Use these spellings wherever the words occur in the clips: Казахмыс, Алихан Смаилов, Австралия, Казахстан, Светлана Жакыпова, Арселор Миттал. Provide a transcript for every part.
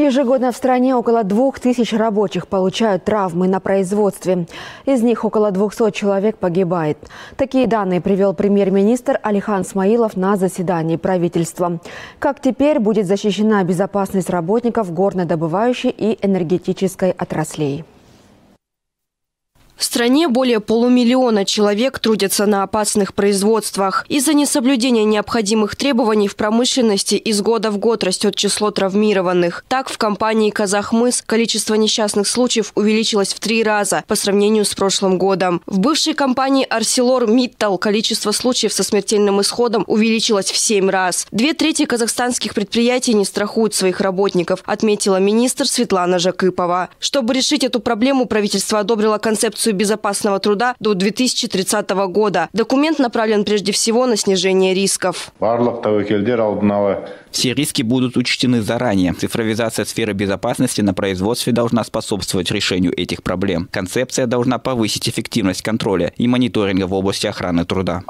Ежегодно в стране около 2000 рабочих получают травмы на производстве. Из них около 200 человек погибает. Такие данные привел премьер-министр Алихан Смаилов на заседании правительства. Как теперь будет защищена безопасность работников горнодобывающей и энергетической отраслей? В стране более полумиллиона человек трудятся на опасных производствах. Из-за несоблюдения необходимых требований в промышленности из года в год растет число травмированных. Так, в компании «Казахмыс» количество несчастных случаев увеличилось в 3 раза по сравнению с прошлым годом. В бывшей компании «Арселор Миттал» количество случаев со смертельным исходом увеличилось в 7 раз. 2/3 казахстанских предприятий не страхуют своих работников, отметила министр Светлана Жакыпова. Чтобы решить эту проблему, правительство одобрило концепцию безопасного труда до 2030 года. Документ направлен прежде всего на снижение рисков. Все риски будут учтены заранее. Цифровизация сферы безопасности на производстве должна способствовать решению этих проблем. Концепция должна повысить эффективность контроля и мониторинга в области охраны труда.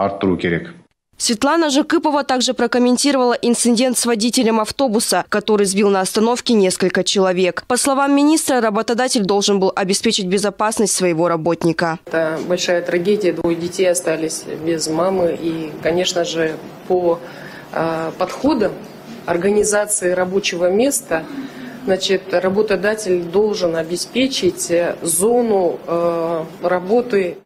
Светлана Жакыпова также прокомментировала инцидент с водителем автобуса, который сбил на остановке несколько человек. По словам министра, работодатель должен был обеспечить безопасность своего работника. Это большая трагедия. 2 детей остались без мамы. И, конечно же, по подходам организации рабочего места, значит, работодатель должен обеспечить зону работы.